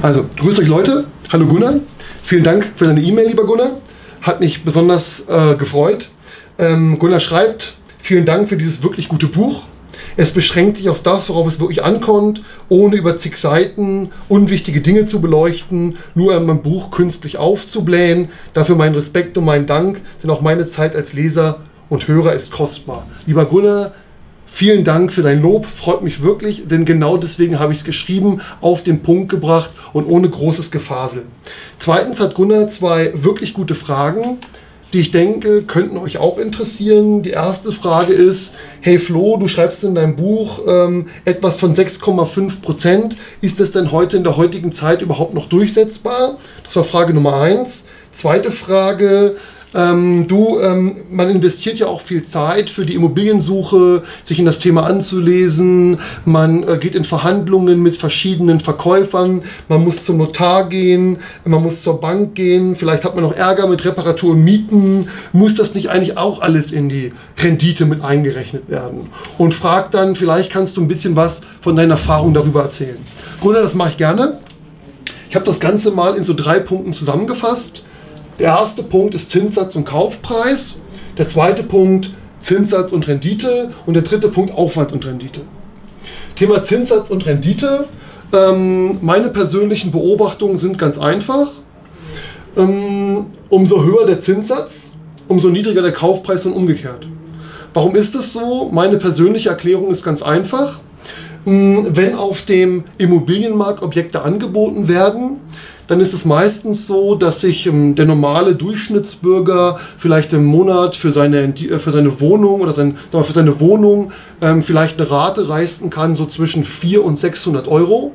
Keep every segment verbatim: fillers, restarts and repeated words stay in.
Also, grüßt euch Leute. Hallo Gunnar. Vielen Dank für deine E-Mail, lieber Gunnar. Hat mich besonders äh, gefreut. Ähm, Gunnar schreibt, vielen Dank für dieses wirklich gute Buch. Es beschränkt sich auf das, worauf es wirklich ankommt, ohne über zig Seiten unwichtige Dinge zu beleuchten, nur um mein Buch künstlich aufzublähen. Dafür meinen Respekt und meinen Dank, denn auch meine Zeit als Leser und Hörer ist kostbar. Lieber Gunnar, vielen Dank für dein Lob, freut mich wirklich, denn genau deswegen habe ich es geschrieben, auf den Punkt gebracht und ohne großes Gefasel. Zweitens hat Gunnar zwei wirklich gute Fragen, die ich denke, könnten euch auch interessieren. Die erste Frage ist, hey Flo, du schreibst in deinem Buch ähm, etwas von sechs Komma fünf Prozent. Ist das denn heute in der heutigen Zeit überhaupt noch durchsetzbar? Das war Frage Nummer eins. Zweite Frage, ähm, du, ähm, man investiert ja auch viel Zeit für die Immobiliensuche, sich in das Thema anzulesen. Man äh, geht in Verhandlungen mit verschiedenen Verkäufern. Man muss zum Notar gehen, man muss zur Bank gehen. Vielleicht hat man noch Ärger mit Reparaturen, Mieten. Muss das nicht eigentlich auch alles in die Rendite mit eingerechnet werden? Und frag dann, vielleicht kannst du ein bisschen was von deiner Erfahrung darüber erzählen. Gunnar, das mache ich gerne. Ich habe das Ganze mal in so drei Punkten zusammengefasst. Der erste Punkt ist Zinssatz und Kaufpreis, der zweite Punkt Zinssatz und Rendite und der dritte Punkt Aufwand und Rendite. Thema Zinssatz und Rendite, ähm, meine persönlichen Beobachtungen sind ganz einfach. Ähm, umso höher der Zinssatz, umso niedriger der Kaufpreis und umgekehrt. Warum ist das so? Meine persönliche Erklärung ist ganz einfach. Ähm, wenn auf dem Immobilienmarkt Objekte angeboten werden, dann ist es meistens so, dass sich ähm, der normale Durchschnittsbürger vielleicht im Monat für seine, für seine Wohnung oder sein, sagen wir, für seine Wohnung ähm, vielleicht eine Rate leisten kann, so zwischen vierhundert und sechshundert Euro.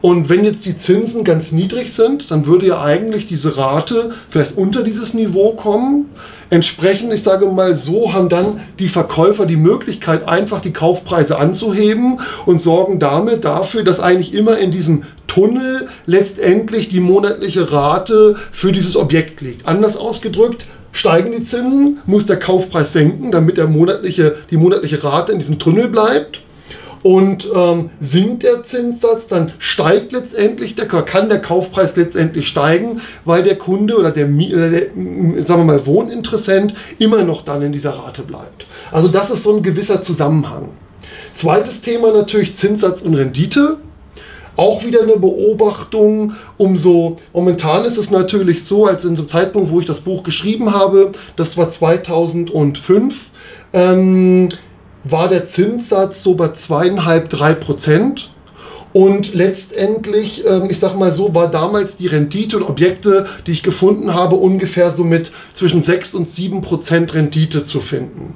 Und wenn jetzt die Zinsen ganz niedrig sind, dann würde ja eigentlich diese Rate vielleicht unter dieses Niveau kommen. Entsprechend, ich sage mal so, haben dann die Verkäufer die Möglichkeit, einfach die Kaufpreise anzuheben und sorgen damit dafür, dass eigentlich immer in diesem Tunnel letztendlich die monatliche Rate für dieses Objekt liegt. Anders ausgedrückt, steigen die Zinsen, muss der Kaufpreis senken, damit der monatliche, die monatliche Rate in diesem Tunnel bleibt. Und ähm, sinkt der Zinssatz, dann steigt letztendlich der, kann der Kaufpreis letztendlich steigen, weil der Kunde oder der, oder der sagen wir mal, Wohninteressent immer noch dann in dieser Rate bleibt. Also das ist so ein gewisser Zusammenhang. Zweites Thema natürlich Zinssatz und Rendite. Auch wieder eine Beobachtung, umso momentan ist es natürlich so, als in dem Zeitpunkt, wo ich das Buch geschrieben habe, das war zweitausendfünf, ähm, war der Zinssatz so bei zweieinhalb, drei Prozent und letztendlich, ähm, ich sag mal so, war damals die Rendite und Objekte, die ich gefunden habe, ungefähr so mit zwischen sechs und sieben Prozent Rendite zu finden.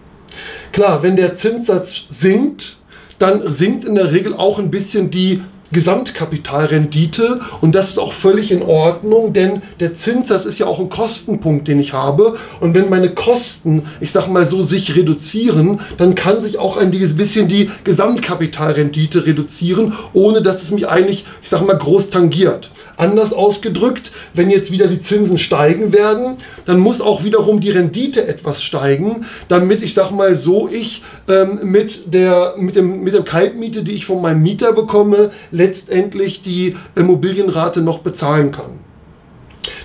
Klar, wenn der Zinssatz sinkt, dann sinkt in der Regel auch ein bisschen die Gesamtkapitalrendite und das ist auch völlig in Ordnung, denn der Zinssatz ist ja auch ein Kostenpunkt, den ich habe und wenn meine Kosten, ich sag mal so, sich reduzieren, dann kann sich auch ein bisschen die Gesamtkapitalrendite reduzieren, ohne dass es mich eigentlich, ich sag mal, groß tangiert. Anders ausgedrückt, wenn jetzt wieder die Zinsen steigen werden, dann muss auch wiederum die Rendite etwas steigen, damit ich sag mal so, ich ähm, mit der mit dem mit der Kaltmiete, die ich von meinem Mieter bekomme, letztendlich die Immobilienrate noch bezahlen kann.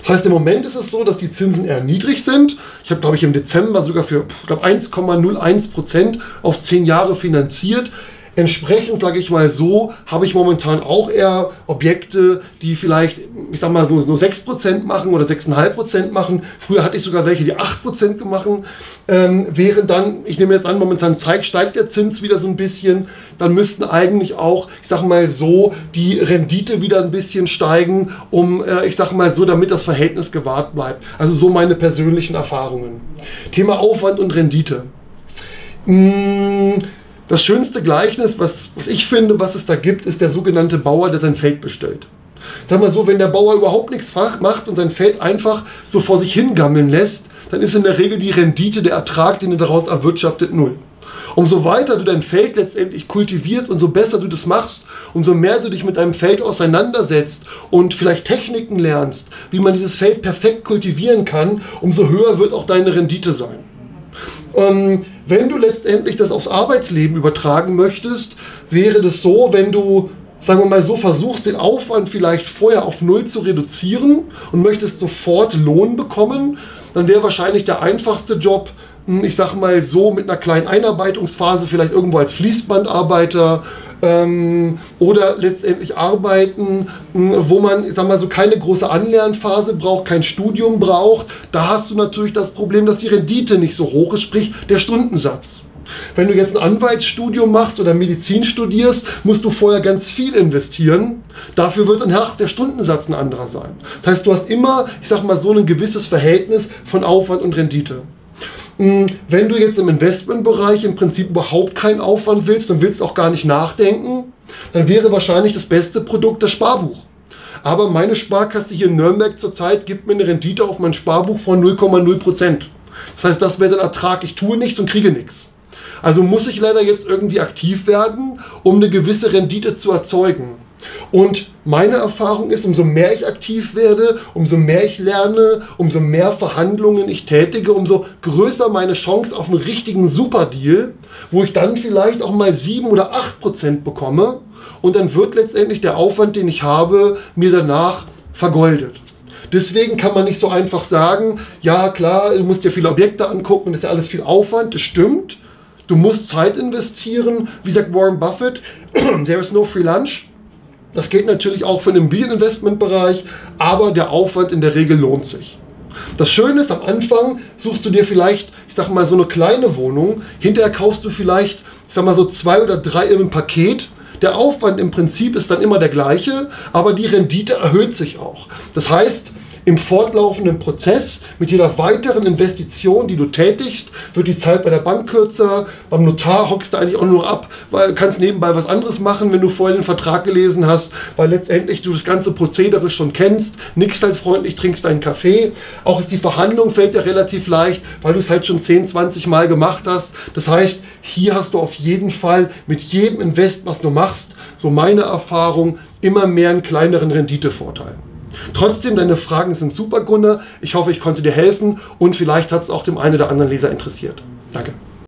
Das heißt, im Moment ist es so, dass die Zinsen eher niedrig sind. Ich habe, glaube ich, im Dezember sogar für eins Komma null eins Prozent auf zehn Jahre finanziert. Entsprechend, sage ich mal so, habe ich momentan auch eher Objekte, die vielleicht, ich sag mal, nur, nur sechs Prozent machen oder sechs Komma fünf Prozent machen. Früher hatte ich sogar welche, die acht Prozent gemacht haben. Ähm, während dann, ich nehme jetzt an, momentan zeigt, steigt der Zins wieder so ein bisschen, dann müssten eigentlich auch, ich sag mal so, die Rendite wieder ein bisschen steigen, um, äh, ich sag mal so, damit das Verhältnis gewahrt bleibt. Also so meine persönlichen Erfahrungen. Thema Aufwand und Rendite. Mmh, Das schönste Gleichnis, was, was ich finde, was es da gibt, ist der sogenannte Bauer, der sein Feld bestellt. Sag mal so, wenn der Bauer überhaupt nichts macht und sein Feld einfach so vor sich hingammeln lässt, dann ist in der Regel die Rendite, der Ertrag, den er daraus erwirtschaftet, null. Umso weiter du dein Feld letztendlich kultivierst und so besser du das machst, umso mehr du dich mit deinem Feld auseinandersetzt und vielleicht Techniken lernst, wie man dieses Feld perfekt kultivieren kann, umso höher wird auch deine Rendite sein. Ähm, wenn du letztendlich das aufs Arbeitsleben übertragen möchtest, wäre das so, wenn du sagen wir mal so, versuchst den Aufwand vielleicht vorher auf null zu reduzieren und möchtest sofort Lohn bekommen, dann wäre wahrscheinlich der einfachste Job, ich sag mal so, mit einer kleinen Einarbeitungsphase, vielleicht irgendwo als Fließbandarbeiter ähm, oder letztendlich arbeiten, wo man, ich sag mal so, keine große Anlernphase braucht, kein Studium braucht. Da hast du natürlich das Problem, dass die Rendite nicht so hoch ist, sprich der Stundensatz. Wenn du jetzt ein Anwaltsstudium machst oder Medizin studierst, musst du vorher ganz viel investieren. Dafür wird dann der Stundensatz ein anderer sein. Das heißt, du hast immer, ich sag mal, so ein gewisses Verhältnis von Aufwand und Rendite. Wenn du jetzt im Investmentbereich im Prinzip überhaupt keinen Aufwand willst und willst auch gar nicht nachdenken, dann wäre wahrscheinlich das beste Produkt das Sparbuch. Aber meine Sparkasse hier in Nürnberg zurzeit gibt mir eine Rendite auf mein Sparbuch von null Komma null Prozent. Das heißt, das wäre dann Ertrag, ich tue nichts und kriege nichts. Also muss ich leider jetzt irgendwie aktiv werden, um eine gewisse Rendite zu erzeugen. Und meine Erfahrung ist, umso mehr ich aktiv werde, umso mehr ich lerne, umso mehr Verhandlungen ich tätige, umso größer meine Chance auf einen richtigen Superdeal, wo ich dann vielleicht auch mal sieben oder acht Prozent bekomme und dann wird letztendlich der Aufwand, den ich habe, mir danach vergoldet. Deswegen kann man nicht so einfach sagen, ja klar, du musst dir viele Objekte angucken, das ist ja alles viel Aufwand, das stimmt. Du musst Zeit investieren, wie sagt Warren Buffett, there is no free lunch. Das gilt natürlich auch für den Immobilieninvestmentbereich, aber der Aufwand in der Regel lohnt sich. Das Schöne ist, am Anfang suchst du dir vielleicht, ich sag mal, so eine kleine Wohnung, hinterher kaufst du vielleicht, ich sag mal, so zwei oder drei im Paket. Der Aufwand im Prinzip ist dann immer der gleiche, aber die Rendite erhöht sich auch. Das heißt, im fortlaufenden Prozess, mit jeder weiteren Investition, die du tätigst, wird die Zeit bei der Bank kürzer, beim Notar hockst du eigentlich auch nur ab, weil du kannst nebenbei was anderes machen, wenn du vorher den Vertrag gelesen hast, weil letztendlich du das ganze Prozedere schon kennst, nickst halt freundlich, trinkst deinen Kaffee. Auch die Verhandlung fällt dir relativ leicht, weil du es halt schon zehn, zwanzig Mal gemacht hast. Das heißt, hier hast du auf jeden Fall mit jedem Invest, was du machst, so meine Erfahrung, immer mehr einen kleineren Renditevorteil. Trotzdem, deine Fragen sind super, Gunnar. Ich hoffe, ich konnte dir helfen und vielleicht hat es auch dem einen oder anderen Leser interessiert. Danke.